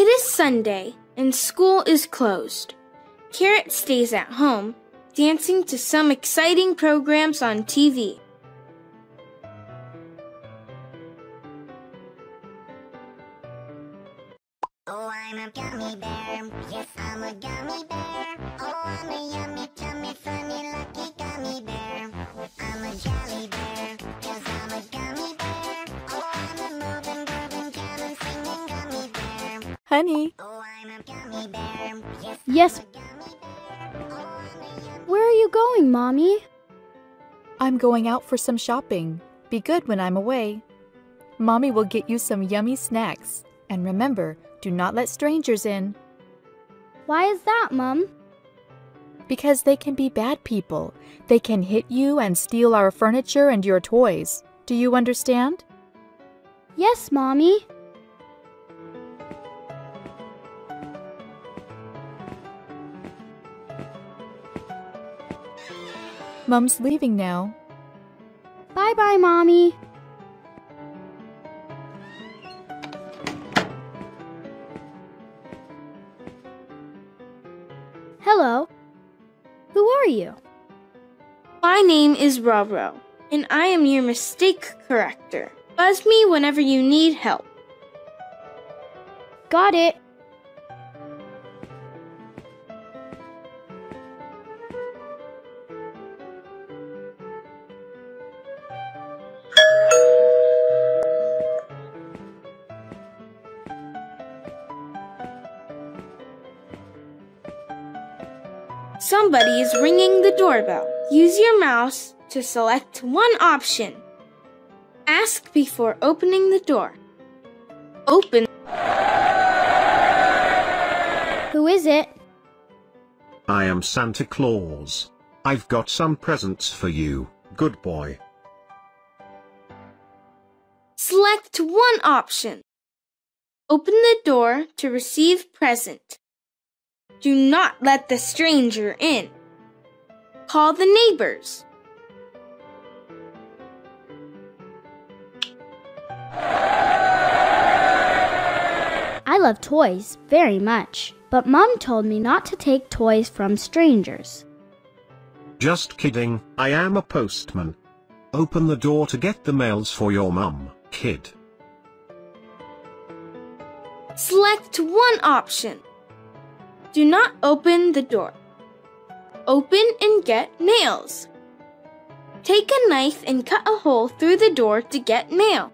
It is Sunday, and school is closed. Carrot stays at home, dancing to some exciting programs on TV. Oh, I'm a gummy bear. Yes, I'm a gummy bear. Oh, I'm a yummy, tummy, funny, lucky gummy bear. I'm a jolly bear. Yes, I'm a gummy bear. Oh, I'm a moving, grooving, jamming, singing gummy bear. Honey. Oh, I'm a gummy bear. Yes. Where are you going, Mommy? I'm going out for some shopping. Be good when I'm away. Mommy will get you some yummy snacks. And remember, do not let strangers in. Why is that, Mom? Because they can be bad people. They can hit you and steal our furniture and your toys. Do you understand? Yes, Mommy. Mom's leaving now. Bye-bye, Mommy. Hello. Who are you? My name is Roro, and I am your mistake corrector. Buzz me whenever you need help. Got it. Somebody is ringing the doorbell. Use your mouse to select one option. Ask before opening the door. Open. Who is it? I am Santa Claus. I've got some presents for you, good boy. Select one option. Open the door to receive present. Do not let the stranger in. Call the neighbors. I love toys very much, but Mom told me not to take toys from strangers. Just kidding, I am a postman. Open the door to get the mails for your mom, kid. Select one option. Do not open the door. Open and get nails. Take a knife and cut a hole through the door to get mail.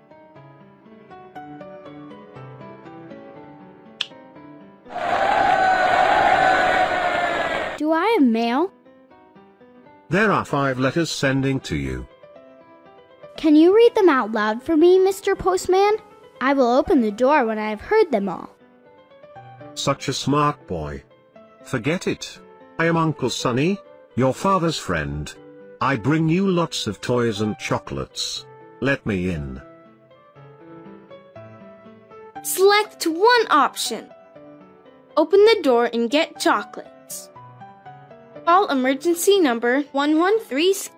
Do I have mail? There are 5 letters sending to you. Can you read them out loud for me, Mr. Postman? I will open the door when I have heard them all. Such a smart boy. Forget it. I am Uncle Sonny, your father's friend. I bring you lots of toys and chocolates. Let me in. Select one option. Open the door and get chocolates. Call emergency number 113.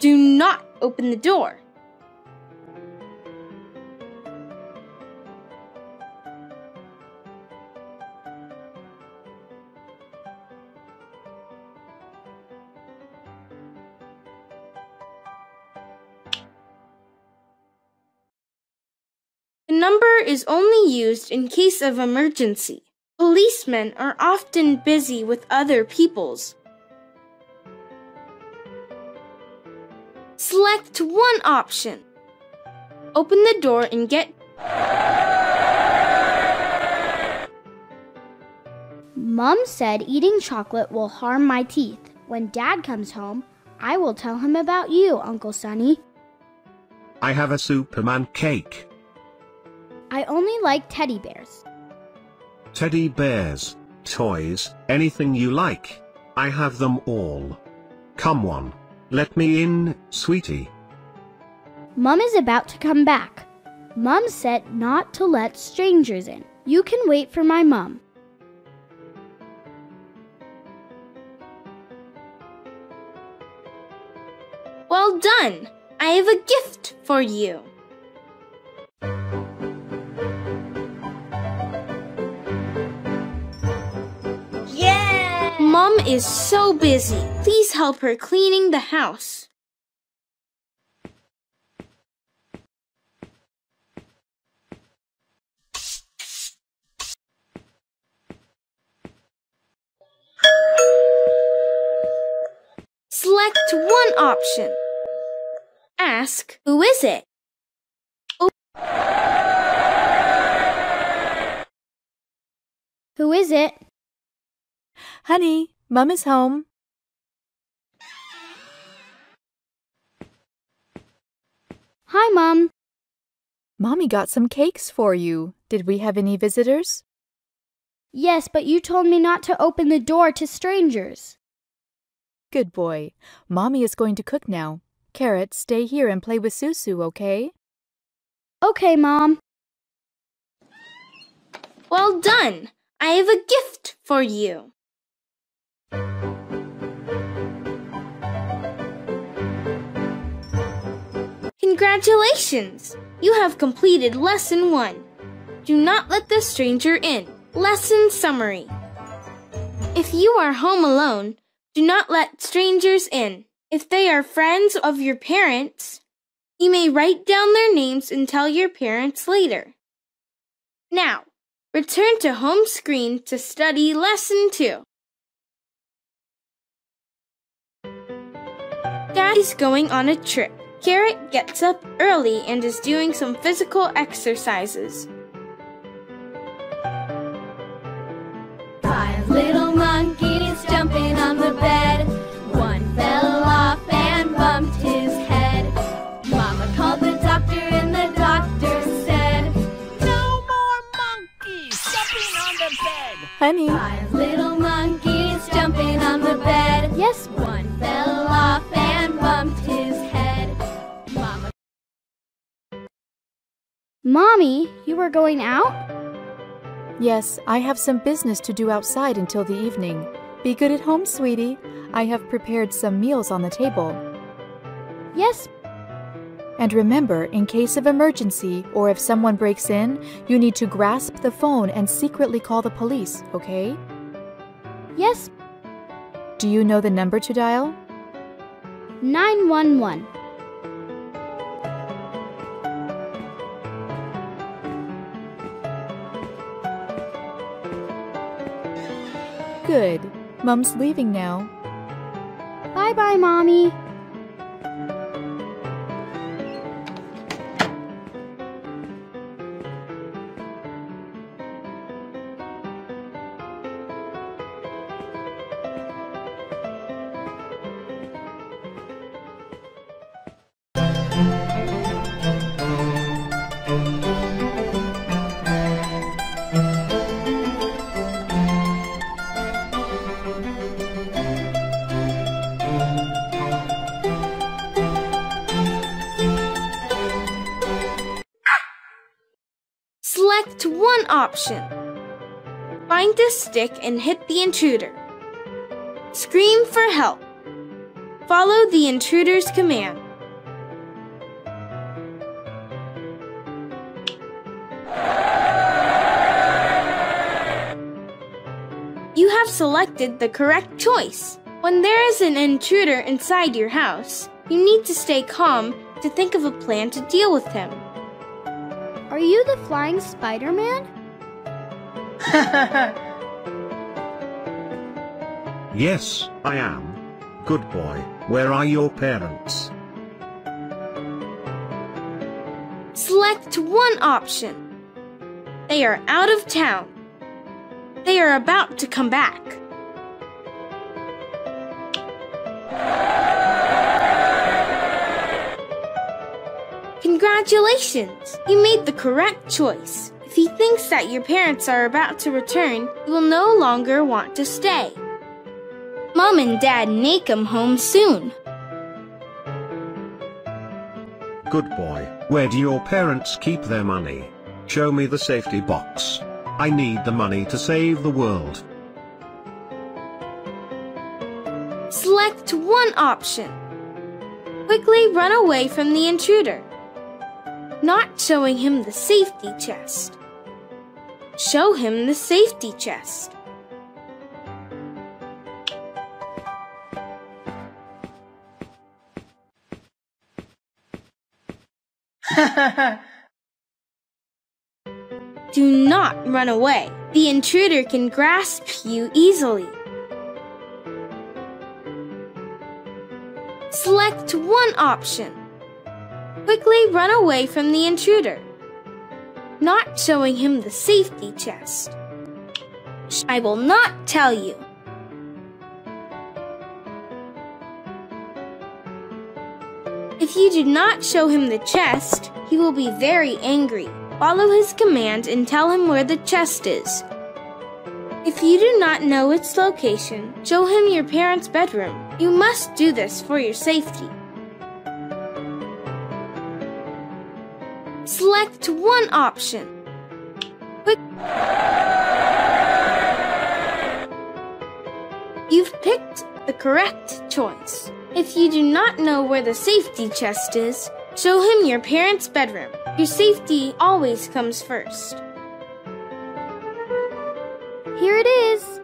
Do not open the door. The number is only used in case of emergency. Policemen are often busy with other people's. Select one option. Open the door and get... Mom said eating chocolate will harm my teeth. When Dad comes home, I will tell him about you, Uncle Sonny. I have a Superman cake. I only like teddy bears. Teddy bears, toys, anything you like. I have them all. Come on, let me in, sweetie. Mom is about to come back. Mom said not to let strangers in. You can wait for my mom. Well done! I have a gift for you. is so busy. Please help her cleaning the house. Select one option. Ask, who is it? Who is it? Honey, Mom is home. Hi, Mom. Mommy got some cakes for you. Did we have any visitors? Yes, but you told me not to open the door to strangers. Good boy. Mommy is going to cook now. Carrot, stay here and play with Susu, okay? Okay, Mom. Well done. I have a gift for you. Congratulations. You have completed Lesson 1. Do not let the stranger in. Lesson summary. If you are home alone, do not let strangers in. If they are friends of your parents, you may write down their names and tell your parents later. Now, return to home screen to study Lesson 2. Dad is going on a trip. Carrot gets up early and is doing some physical exercises. Five little monkeys jumping on the bed. One fell off and bumped his head. Mama called the doctor and the doctor said, "No more monkeys jumping on the bed." Honey. Five little monkeys jumping on the bed. Yes. One fell off and bumped his head. Mama. Mommy, you were going out? Yes, I have some business to do outside until the evening. Be good at home, sweetie. I have prepared some meals on the table. Yes. And remember, in case of emergency or if someone breaks in, you need to grasp the phone and secretly call the police, okay? Yes. Do you know the number to dial? 911. Good. Mom's leaving now. Bye-bye, Mommy. Select one option. Find a stick and hit the intruder. Scream for help. Follow the intruder's command. You have selected the correct choice. When there is an intruder inside your house, you need to stay calm to think of a plan to deal with him. Are you the flying Spider-Man? Yes, I am. Good boy, where are your parents? Select one option. They are out of town. They are about to come back. Congratulations! You made the correct choice. If he thinks that your parents are about to return, he will no longer want to stay. Mom and Dad may come home soon. Good boy. Where do your parents keep their money? Show me the safety box. I need the money to save the world. Select one option. Quickly run away from the intruder. Not showing him the safety chest. Show him the safety chest. Do not run away. The intruder can grasp you easily. Select one option. Quickly run away from the intruder, not showing him the safety chest. I will not tell you. If you do not show him the chest, he will be very angry. Follow his command and tell him where the chest is. If you do not know its location, show him your parents' bedroom. You must do this for your safety. Select one option. You've picked the correct choice. If you do not know where the safety chest is, show him your parents' bedroom. Your safety always comes first. Here it is.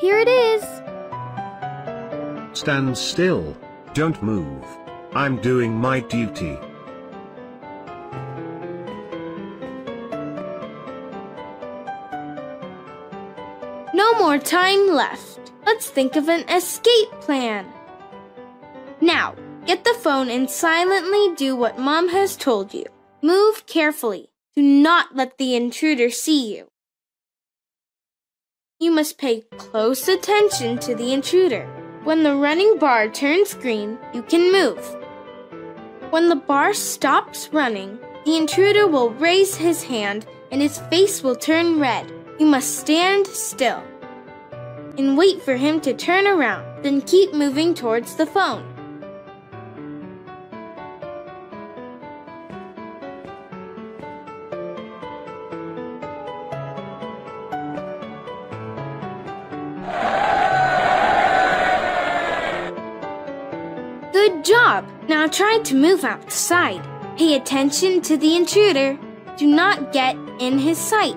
Here it is. Stand still. Don't move. I'm doing my duty. No more time left. Let's think of an escape plan. Now, get the phone and silently do what Mom has told you. Move carefully. Do not let the intruder see you. You must pay close attention to the intruder. When the running bar turns green, you can move. When the bar stops running, the intruder will raise his hand and his face will turn red. You must stand still and wait for him to turn around, then keep moving towards the phone. Good job! Now try to move outside. Pay attention to the intruder. Do not get in his sight.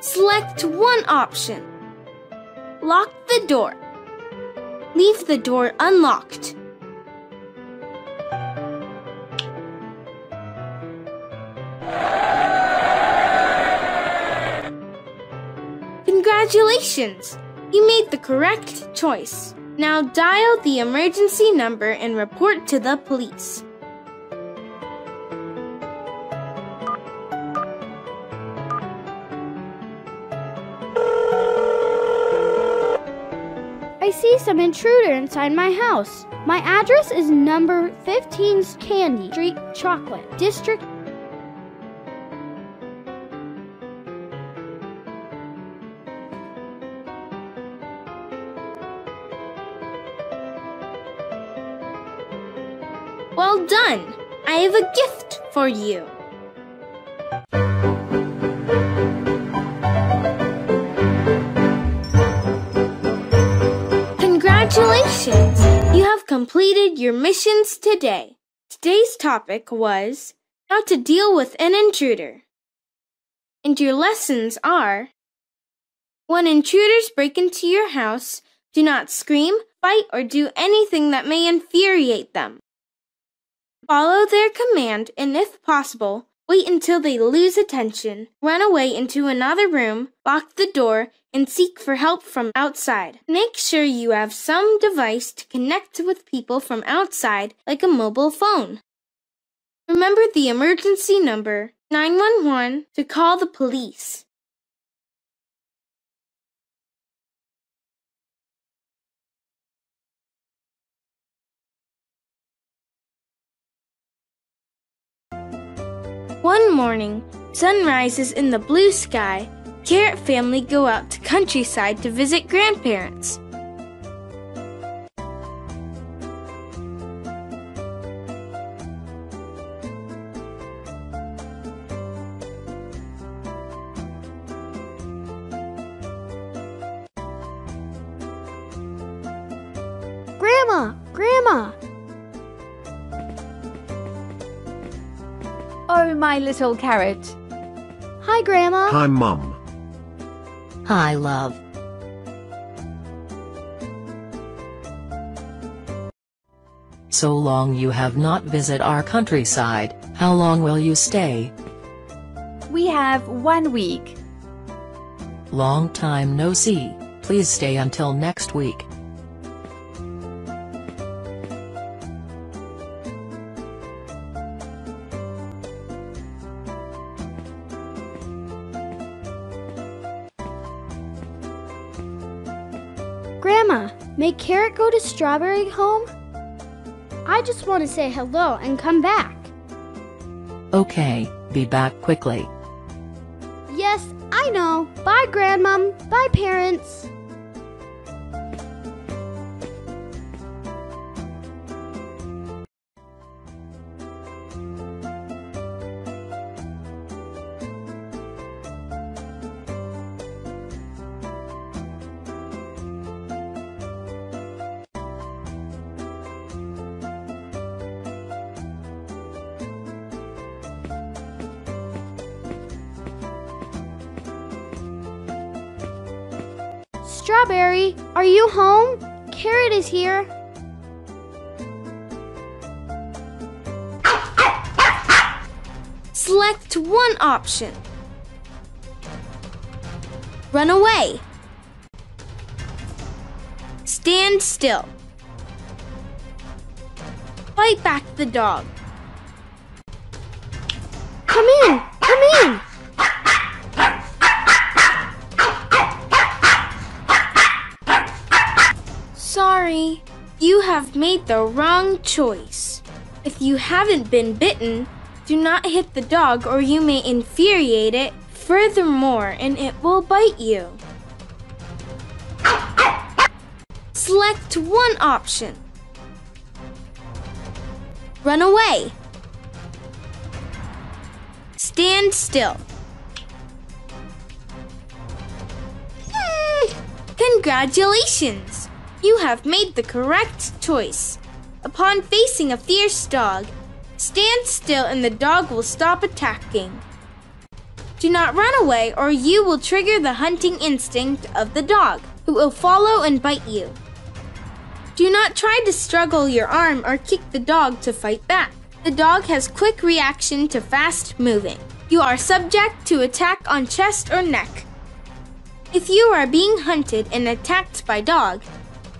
Select one option. Lock the door. Leave the door unlocked. Congratulations! You made the correct choice. Now dial the emergency number and report to the police. I see some intruder inside my house. My address is number 15's Candy Street Chocolate District. Well done! I have a gift for you. Congratulations! You have completed your missions today. Today's topic was how to deal with an intruder. And your lessons are: when intruders break into your house, do not scream, fight, or do anything that may infuriate them. Follow their command and, if possible, wait until they lose attention, run away into another room, lock the door, and seek for help from outside. Make sure you have some device to connect with people from outside, like a mobile phone. Remember the emergency number 911 to call the police. One morning, sun rises in the blue sky. Carrot family go out to countryside to visit grandparents. Grandma, Grandma! Oh, my little carrot. Hi, Grandma. Hi, Mum. Hi, love. So long you have not visited our countryside. How long will you stay? We have 1 week. Long time no see. Please stay until next week. Grandma, may Carrot go to Strawberry home? I just want to say hello and come back. Okay, be back quickly. Yes, I know. Bye, Grandmom. Bye, parents. Strawberry, are you home? Carrot is here. Select one option. Run away. Stand still. Fight back the dog. Come in, come in. Sorry, you have made the wrong choice. If you haven't been bitten, do not hit the dog or you may infuriate it furthermore and it will bite you. Select one option. Run away. Stand still. Congratulations! You have made the correct choice. Upon facing a fierce dog, stand still and the dog will stop attacking. Do not run away or you will trigger the hunting instinct of the dog, who will follow and bite you. Do not try to struggle your arm or kick the dog to fight back. The dog has quick reaction to fast moving. You are subject to attack on chest or neck. If you are being hunted and attacked by dog,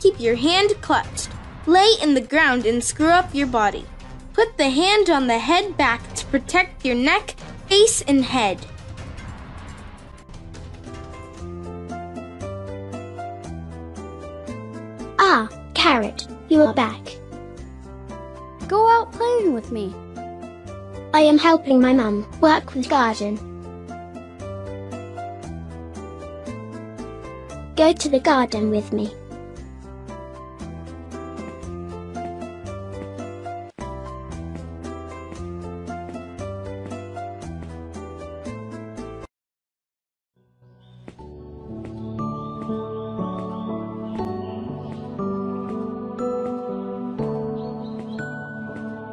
keep your hand clutched. Lay in the ground and screw up your body. Put the hand on the head back to protect your neck, face, and head. Ah, Carrot, you are back. Go out playing with me. I am helping my mum work with garden. Go to the garden with me.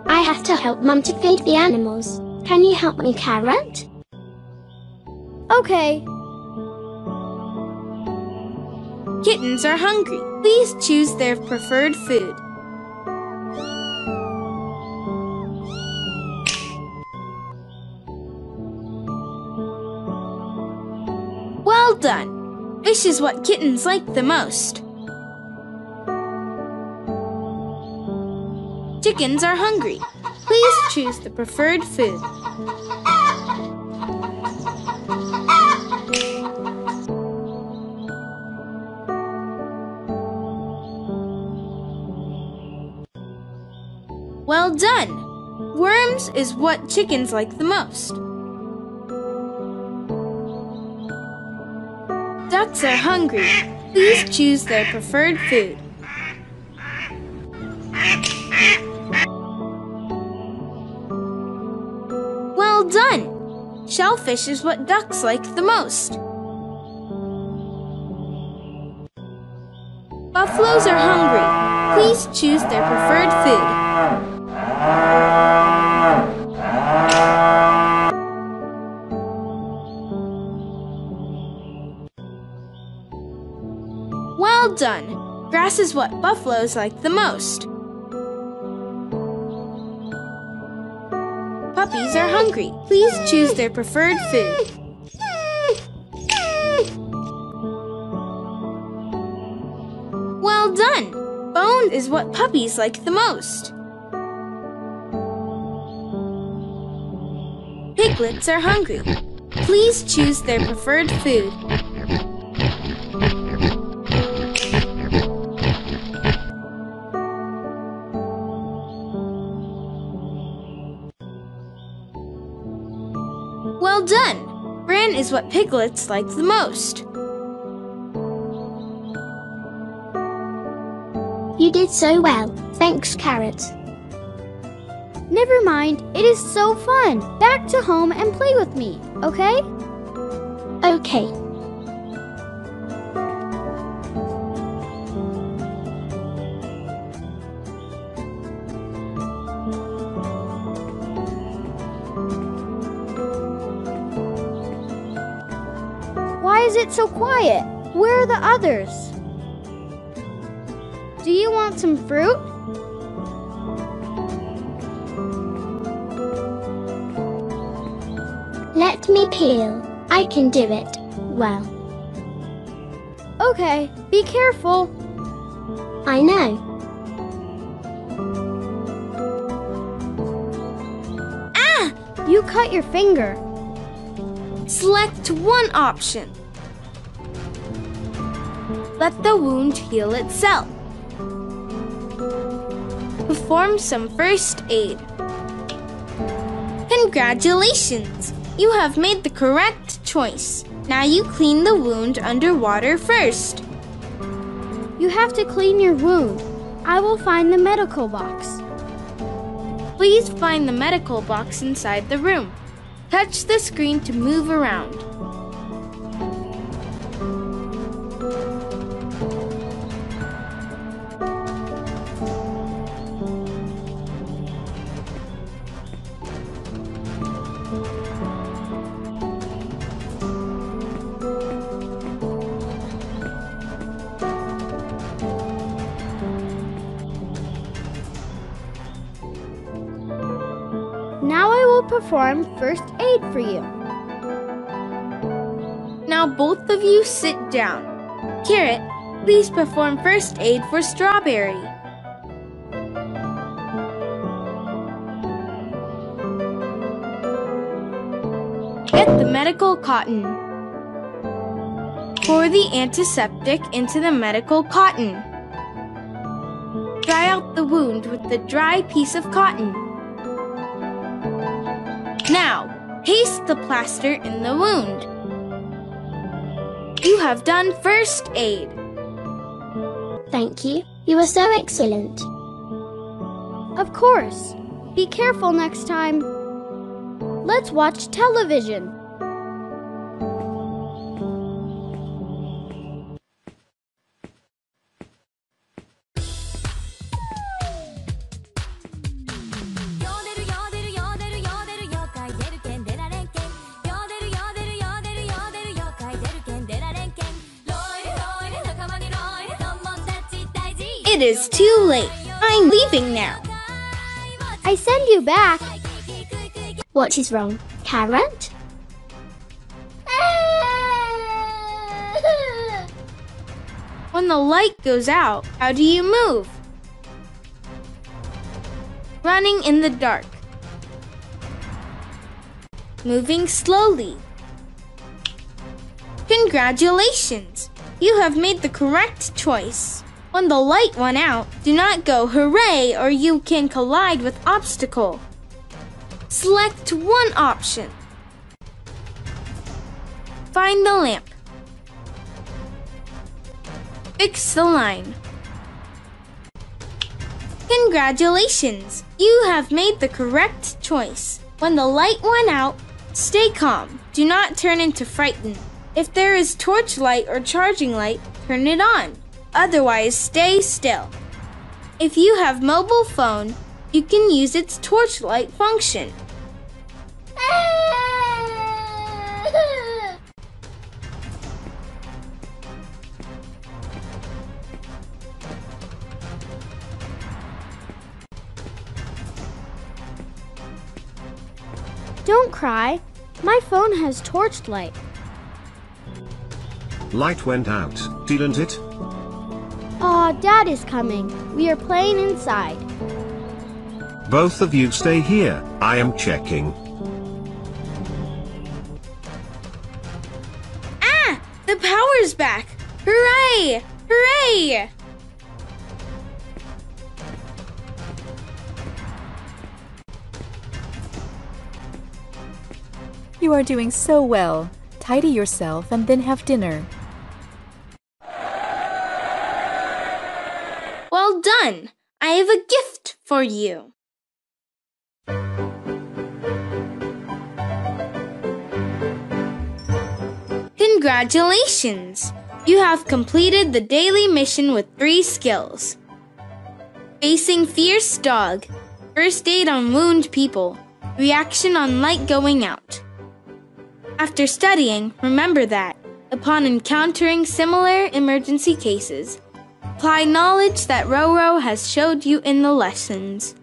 I have to help Mum to feed the animals. Can you help me, Carrot? Okay. Kittens are hungry. Please choose their preferred food. Well done. Fish is what kittens like the most. Chickens are hungry. Please choose the preferred food. Well done! Worms is what chickens like the most. Ducks are hungry. Please choose their preferred food. Well done! Shellfish is what ducks like the most. Buffaloes are hungry. Please choose their preferred food. Well done! Grass is what buffaloes like the most. Puppies are hungry. Please choose their preferred food. Well done! Bone is what puppies like the most. Piglets are hungry. Please choose their preferred food. Well done! Bran is what piglets like the most. You did so well. Thanks, Carrot. Never mind. It is so fun. Back to home and play with me, okay? Okay. Why is it so quiet? Where are the others? Do you want some fruit? Let me peel. I can do it well. Okay, be careful. I know. Ah! You cut your finger. Select one option. Let the wound heal itself. Perform some first aid. Congratulations! You have made the correct choice. Now you clean the wound underwater first. You have to clean your wound. I will find the medical box. Please find the medical box inside the room. Touch the screen to move around. Now I will perform first aid for you. Now both of you sit down. Carrot, please perform first aid for Strawberry. Get the medical cotton. Pour the antiseptic into the medical cotton. Dry out the wound with the dry piece of cotton. Now, paste the plaster in the wound. You have done first aid. Thank you. You are so excellent. Of course. Be careful next time. Let's watch television. It is too late. I'm leaving now. I send you back. What is wrong, Carrot? When the light goes out, how do you move? Running in the dark. Moving slowly. Congratulations! You have made the correct choice. When the light went out, do not go hooray or you can collide with obstacle. Select one option. Find the lamp. Fix the line. Congratulations! You have made the correct choice. When the light went out, stay calm. Do not turn into frightened. If there is torchlight or charging light, turn it on. otherwise stay still. If you have mobile phone, you can use its torchlight function. Don't cry. My phone has torchlight. Light went out, didn't it? Aw, Dad is coming. We are playing inside. Both of you stay here. I am checking. Ah! The power's back! Hooray! Hooray! You are doing so well. Tidy yourself and then have dinner. Well done! I have a gift for you. Congratulations! You have completed the daily mission with 3 skills. Facing fierce dog, first aid on wound people, reaction on light going out. After studying, remember that, upon encountering similar emergency cases, apply knowledge that Roro has showed you in the lessons.